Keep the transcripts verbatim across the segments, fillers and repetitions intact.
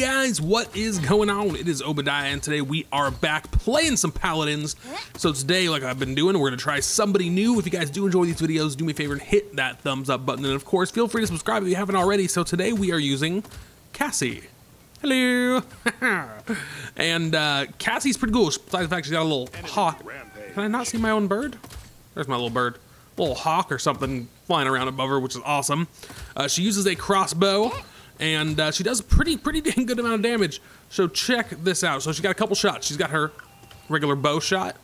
guys, what is going on? It is Obadiah, and today we are back playing some Paladins. So today, like I've been doing, we're gonna try somebody new. If you guys do enjoy these videos, do me a favor and hit that thumbs up button, and of course, feel free to subscribe if you haven't already. So today we are using Cassie. Hello. And uh, Cassie's pretty cool. Besides the fact she's got a little hawk. Can I not see my own bird? There's my little bird. A little hawk or something flying around above her, which is awesome. Uh, she uses a crossbow, and uh, she does pretty, pretty dang good amount of damage. So check this out. So she got a couple shots. She's got her regular bow shot.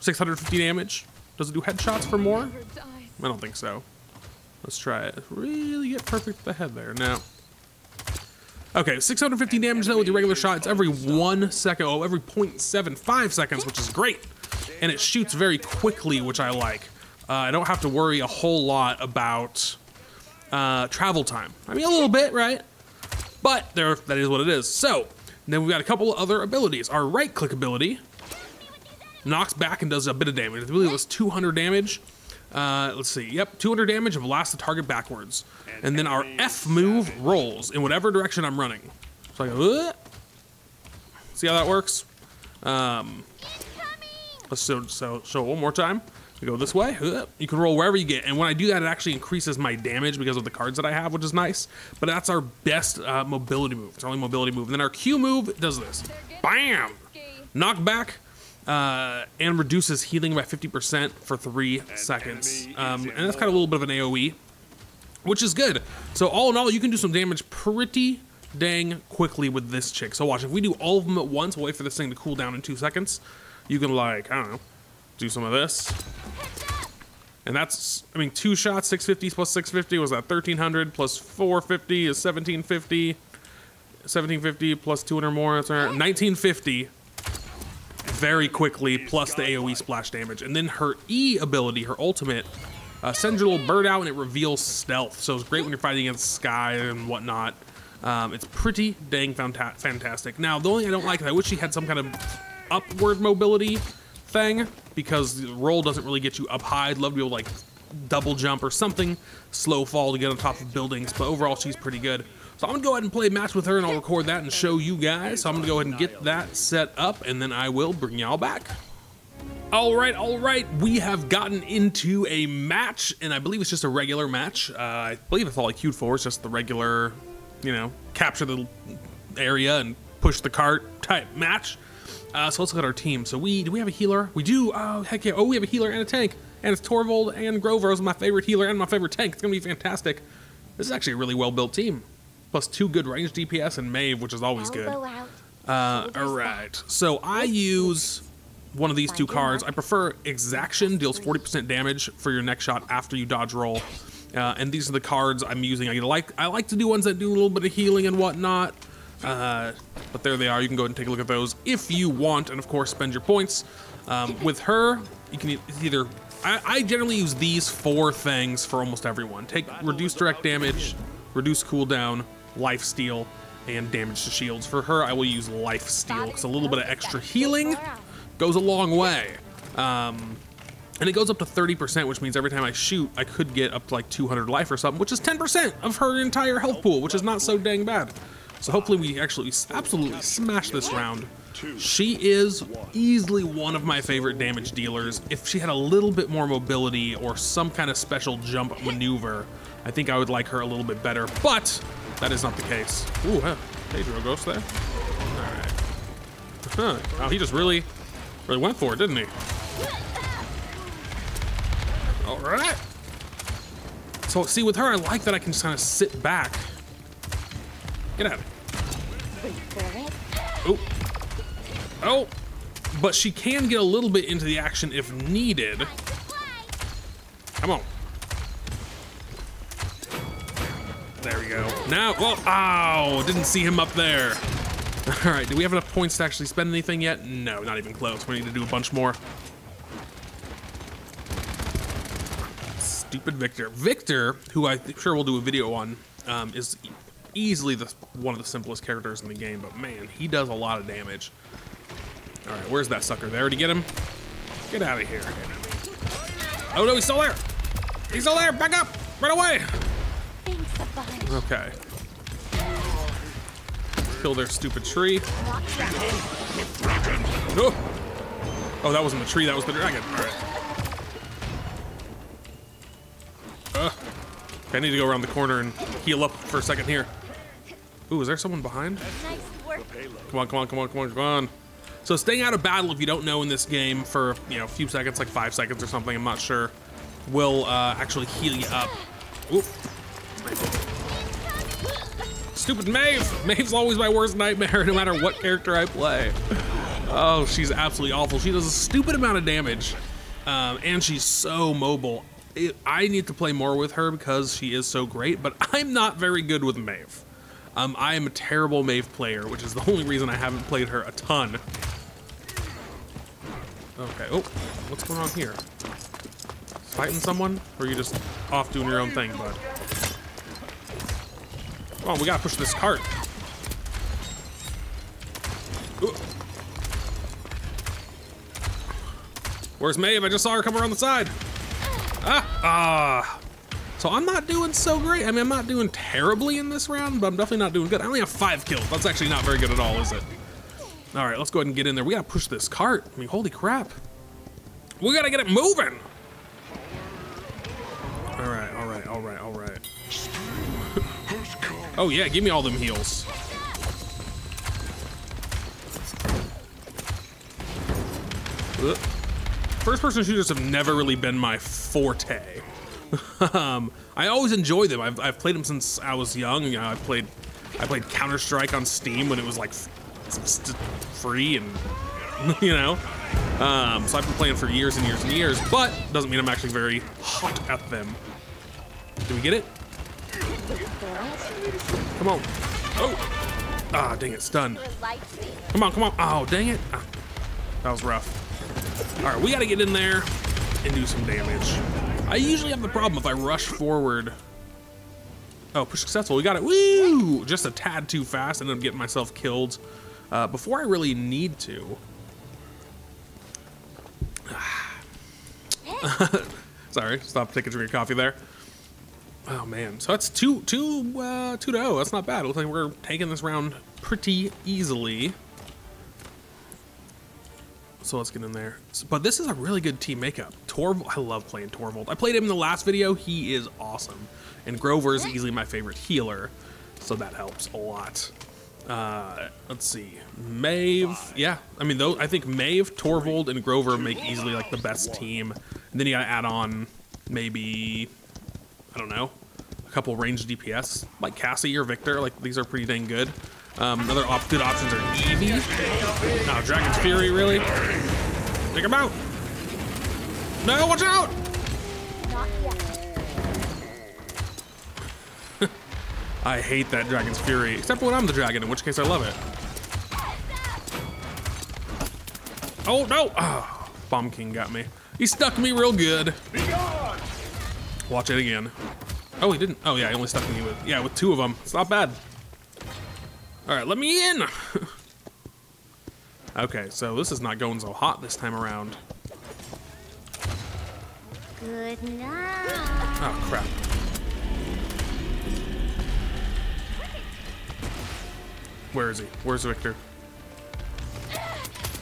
six hundred fifty damage. Does it do headshots for more? I don't think so. Let's try it. Really get perfect with the head there. No. Okay, six hundred fifty damage though with your regular shot. It's every one second, oh, every point seven five seconds, which is great. And it shoots very quickly, which I like. Uh, I don't have to worry a whole lot about uh, travel time. I mean, a little bit, right? But there, that is what it is. So, then we've got a couple other abilities. Our right-click ability knocks back and does a bit of damage. I believe it was two hundred damage. Uh, let's see, yep, two hundred damage and blasts the target backwards. And then our F move rolls in whatever direction I'm running. So I go, uh, see how that works? Um, let's so, so, show one more time. We go this way, uh, you can roll wherever you get. And when I do that, it actually increases my damage because of the cards that I have, which is nice. But that's our best uh, mobility move. It's our only mobility move. And then our Q move does this. Bam! Knock back. Uh, and reduces healing by fifty percent for three seconds. Um, and that's kind of a little bit of an AoE, which is good. So all in all, you can do some damage pretty dang quickly with this chick. So watch, if we do all of them at once, we'll wait for this thing to cool down in two seconds. You can like, I don't know, do some of this. And that's, I mean, two shots, six fifty plus six fifty was that thirteen hundred plus four fifty is seventeen fifty. seventeen fifty plus two hundred more, that's right, nineteen fifty. Very quickly, plus the AoE splash damage. And then her E ability, her ultimate, uh, sends your little bird out and it reveals stealth. So it's great when you're fighting against Skye and whatnot. Um, it's pretty dang fanta fantastic. Now, the only thing I don't like is I wish she had some kind of upward mobility thing because the roll doesn't really get you up high. I'd love to be able to like double jump or something, slow fall to get on top of buildings. But overall, she's pretty good. So I'm gonna go ahead and play a match with her and I'll record that and show you guys. So I'm gonna go ahead and get that set up and then I will bring y'all back. All right, all right, we have gotten into a match and I believe it's just a regular match. Uh, I believe it's all I queued for, it's just the regular, you know, capture the area and push the cart type match. Uh, so let's look at our team. So we, do we have a healer? We do, oh heck yeah, oh we have a healer and a tank. And it's Torvald and Grover, who's my favorite healer and my favorite tank. It's gonna be fantastic. This is actually a really well-built team. Plus two good range D P S and Maeve, which is always good. Uh, alright, so I use one of these two cards. I prefer Exaction, deals forty percent damage for your next shot after you dodge roll. Uh, and these are the cards I'm using. I like I like to do ones that do a little bit of healing and whatnot. Uh, but there they are, you can go ahead and take a look at those if you want, and of course spend your points. Um, with her, you can either, I, I generally use these four things for almost everyone. Take reduce direct damage, reduce cooldown, lifesteal, and damage to shields. For her, I will use lifesteal because a little bit of extra healing goes a long way. Um, and it goes up to thirty percent, which means every time I shoot, I could get up to like two hundred life or something, which is ten percent of her entire health pool, which is not so dang bad. So hopefully we actually absolutely smash this round. She is easily one of my favorite damage dealers. If she had a little bit more mobility or some kind of special jump maneuver, I think I would like her a little bit better, but that is not the case. Ooh, huh. Hey, Drogos there. All right. Huh. Oh, he just really, really went for it, didn't he? All right. So, see, with her, I like that I can just kind of sit back. Get out of it. Oh. Oh. But she can get a little bit into the action if needed. Come on. There we go. Now, well, ow, didn't see him up there. All right, do we have enough points to actually spend anything yet? No, not even close. We need to do a bunch more. Stupid Victor. Victor, who I'm sure we'll do a video on, um, is easily the, one of the simplest characters in the game, but man, he does a lot of damage. All right, where's that sucker? Did I already get him? Get out of here. Oh no, he's still there. He's still there, back up, run away. Okay. kill their stupid tree. Oh, oh that wasn't the tree, that was the dragon. All right. Uh, I need to go around the corner and heal up for a second here. Ooh, is there someone behind? Come on, come on, come on, come on, come on. So staying out of battle, if you don't know in this game, for you know a few seconds, like five seconds or something, I'm not sure, will uh, actually heal you up. Oop. Stupid Maeve! Maeve's always my worst nightmare, no matter what character I play. Oh, she's absolutely awful. She does a stupid amount of damage, um, and she's so mobile. It, I need to play more with her because she is so great, but I'm not very good with Maeve. Um, I am a terrible Maeve player, which is the only reason I haven't played her a ton. Okay, oh, what's going on here? Fighting someone? Or are you just off doing your own thing, bud? Oh, we gotta push this cart. Ooh. Where's Maeve? I just saw her come around the side. Ah, ah. So I'm not doing so great. I mean, I'm not doing terribly in this round, but I'm definitely not doing good. I only have five kills. That's actually not very good at all, is it? All right, let's go ahead and get in there. We gotta push this cart. I mean, holy crap. We gotta get it moving. All right, all right, all right, all right. Oh yeah, give me all them heals. First person shooters have never really been my forte. Um, I always enjoy them. I've, I've played them since I was young. You know, I played, I played Counter-Strike on Steam when it was like free, and you know, um, so I've been playing for years and years and years. But doesn't mean I'm actually very hot at them. Do we get it? Come on. Oh, ah, dang it, stunned. Come on, come on. Oh, dang it. Ah, that was rough. All right, we got to get in there and do some damage. I usually have the problem if I rush forward. Oh, push successful. We got it. Woo! Just a tad too fast. I ended up getting myself killed uh, before I really need to. Sorry, stop taking a drink of coffee there. Oh man, so that's two, two, uh, two to oh. That's not bad. Looks like we're taking this round pretty easily. So let's get in there. So, but this is a really good team makeup. Torvald, I love playing Torvald. I played him in the last video. He is awesome, and Grover is easily my favorite healer, so that helps a lot. Uh, let's see, Maeve. Yeah, I mean, though I think Maeve, Torvald, and Grover make easily like the best team. And then you gotta add on maybe, I don't know, a couple ranged D P S like Cassie or Victor. Like these are pretty dang good. Um, another op good options are Eevee. No, Dragon's Fury, really. Take him out. No, watch out! I hate that Dragon's Fury, except when I'm the dragon, in which case I love it. Oh no! Oh, Bomb King got me. He stuck me real good. Watch it again. Oh, he didn't. Oh yeah, he only stuck me with yeah with two of them. It's not bad. All right, let me in. Okay, so this is not going so hot this time around. Good night. Oh crap. Where is he? Where's Victor?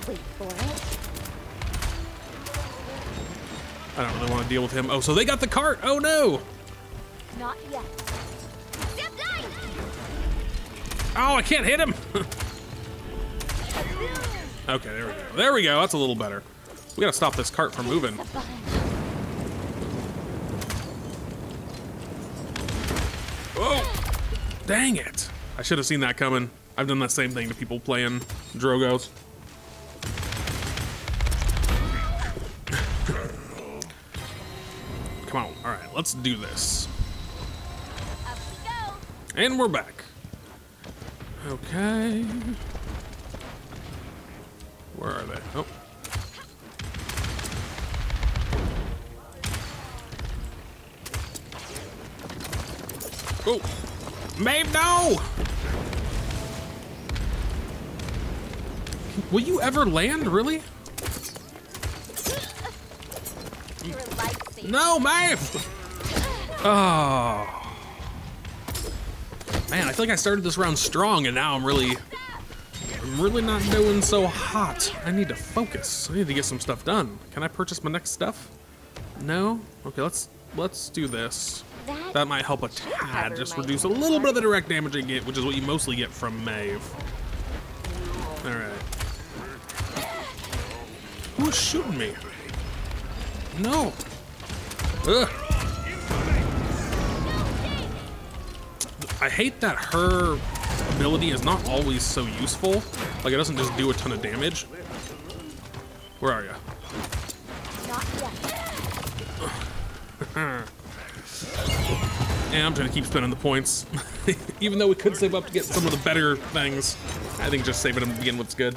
Wait for it. I don't really want to deal with him. Oh, so they got the cart. Oh no. Not yet. Oh, I can't hit him. Okay, there we go. There we go. That's a little better. We gotta stop this cart from moving. Oh, dang it. I should have seen that coming. I've done that same thing to people playing Drogos. Come on. All right, let's do this. Up we go. And we're back. Okay. Where are they? Oh. Oh. Maeve, no! Will you ever land, really? No, Maeve! Oh. Man, I feel like I started this round strong and now I'm really, I'm really not doing so hot. I need to focus. I need to get some stuff done. Can I purchase my next stuff? No? Okay, let's let's do this. That might help a tad. Just reduce a little bit of the direct damage I get, which is what you mostly get from Maeve. All right. Who's shooting me? No. Ugh. I hate that her ability is not always so useful. Like, it doesn't just do a ton of damage. Where are you? And I'm trying to keep spending the points. Even though we could save up to get some of the better things, I think just saving them to begin with's good.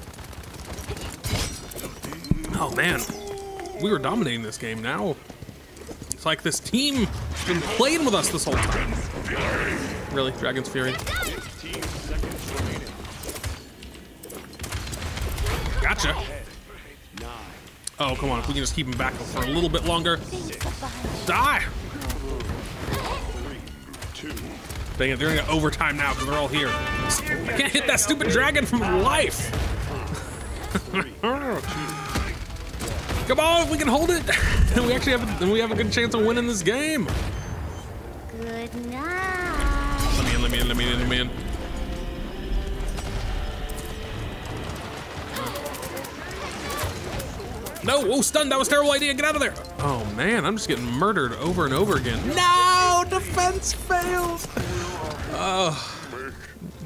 Oh man, we were dominating this game now. It's like this team has been playing with us this whole time. Really, Dragon's Fury. Gotcha. Oh, come on, if we can just keep him back for a little bit longer. Die! Dang it, they're gonna go overtime now because they're all here. I can't hit that stupid dragon from life! Come on, if we can hold it! we actually have a, we have a good chance of winning this game! Good night! Let me in, let me in, let me in, let me in. No, oh, stunned, that was a terrible idea, get out of there. Oh man, I'm just getting murdered over and over again. No, defense fails. Oh,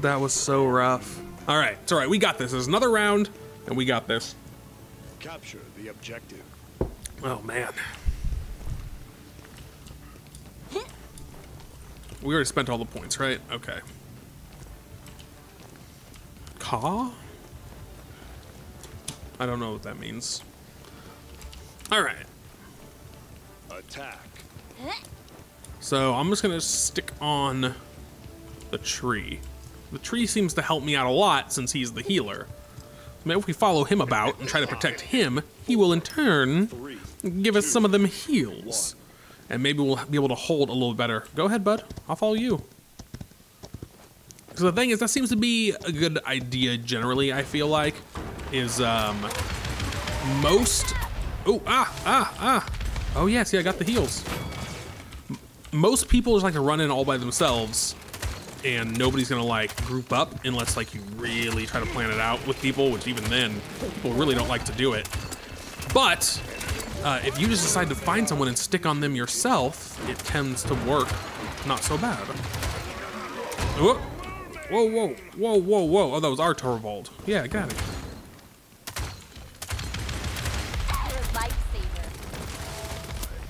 that was so rough. All right, it's all right, we got this. There's another round and we got this. Capture the objective. Oh man. We already spent all the points, right? Okay. Caw? I don't know what that means. All right. Attack. So I'm just gonna stick on the tree. The tree seems to help me out a lot since he's the healer. Maybe if we follow him about and try to protect him, he will in turn give us some of them heals. And maybe we'll be able to hold a little better. Go ahead, bud, I'll follow you. So the thing is, that seems to be a good idea generally, I feel like, is um, most Oh, ah, ah, ah. Oh yeah, see, I got the heals. M most people just like to run in all by themselves and nobody's gonna like group up unless like you really try to plan it out with people, which even then, people really don't like to do it. But uh, if you just decide to find someone and stick on them yourself, it tends to work not so bad. Whoa, whoa, whoa, whoa, whoa, whoa. Oh, that was our Torvald. Yeah, I got it.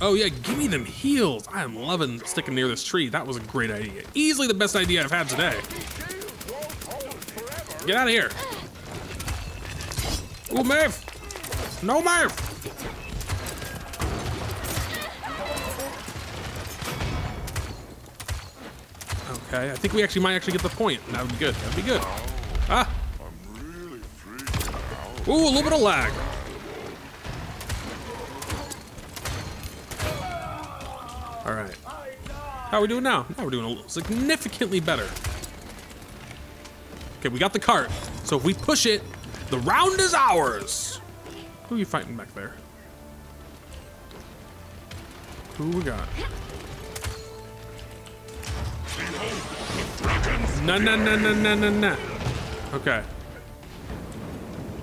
Oh yeah, give me them heals. I am loving sticking near this tree. That was a great idea. Easily the best idea I've had today. Get out of here. Ooh, Maeve. No, Maeve. Okay, I think we actually might actually get the point. That would be good, that'd be good. Ah. Ooh, a little bit of lag. All right, how are we doing now? Now we're doing a little significantly better. Okay, we got the cart. So if we push it, the round is ours. Who are you fighting back there? Who we got? No, no, no, no, no, no, no. Okay.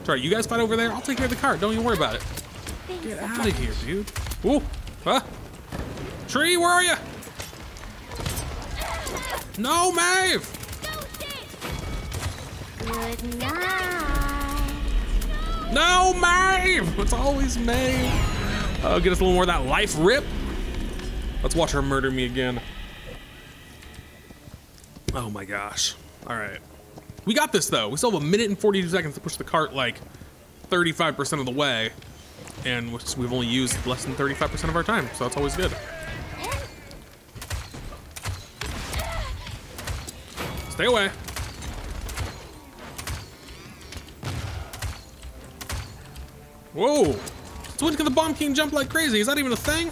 Sorry, you guys fight over there. I'll take care of the cart. Don't you worry about it. Get out of here, dude. Ooh, huh? Tree, where are you? No, Maeve! Good night. No, Maeve! It's always Maeve. Oh, get us a little more of that life rip. Let's watch her murder me again. Oh my gosh. All right. We got this though. We still have a minute and forty-two seconds to push the cart like thirty-five percent of the way. And we've only used less than thirty-five percent of our time, so that's always good. Stay away. Whoa. So when can the Bomb King jump like crazy? Is that even a thing?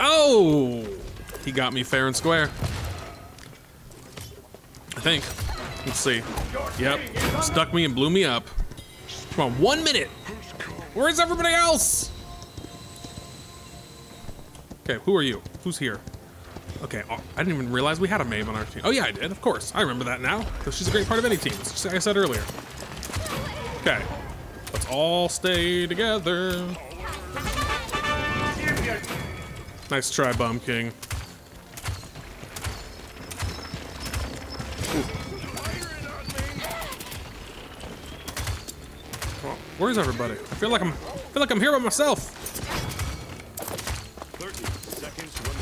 Oh. he got me fair and square. I think. Let's see. Yep. Stuck me and blew me up. Come on, one minute. Where's everybody else? Okay, who are you? Who's here? Okay, oh, I didn't even realize we had a Maeve on our team. Oh yeah, I did, of course. I remember that now. Because she's a great part of any team, just like I said earlier. Okay, let's all stay together. Nice try, Bomb King. Well, where's everybody? I feel like I'm, I feel like I'm here by myself.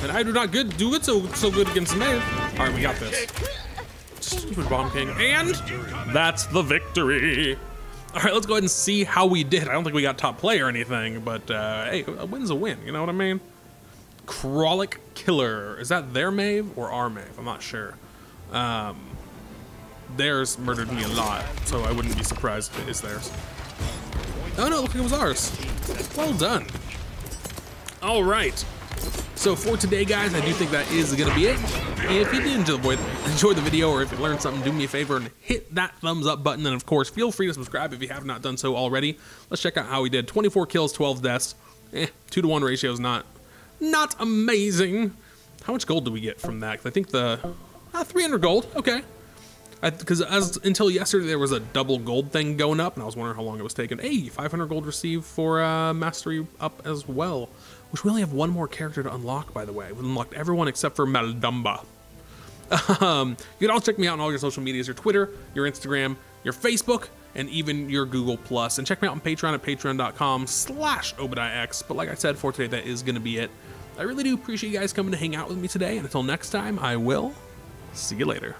And I do not good do it so so good against Maeve. All right, we got this. Stupid Bomb King, and that's the victory. All right, let's go ahead and see how we did. I don't think we got top play or anything, but uh, hey, a win's a win. You know what I mean? Kralik Killer. Is that their Maeve or our Maeve? I'm not sure. Um, theirs murdered me a lot, so I wouldn't be surprised if it is theirs. Oh no, look, it was ours. Well done. All right. So for today, guys, I do think that is gonna be it. If you did enjoy, enjoy the video, or if you learned something, do me a favor and hit that thumbs up button. And of course, feel free to subscribe if you have not done so already. Let's check out how we did. twenty-four kills, twelve deaths. Eh, two to one ratio is not not amazing. How much gold do we get from that? Cause I think the ah, three hundred gold. Okay, because as until yesterday there was a double gold thing going up, and I was wondering how long it was taking. Hey, five hundred gold received for uh, mastery up as well. Which we only have one more character to unlock, by the way. We've unlocked everyone except for Maldumba. Um, you can all check me out on all your social medias, your Twitter, your Instagram, your Facebook, and even your Google Plus. And check me out on Patreon at patreon dot com slash Obadiah X. But like I said, for today, that is going to be it. I really do appreciate you guys coming to hang out with me today. And until next time, I will see you later.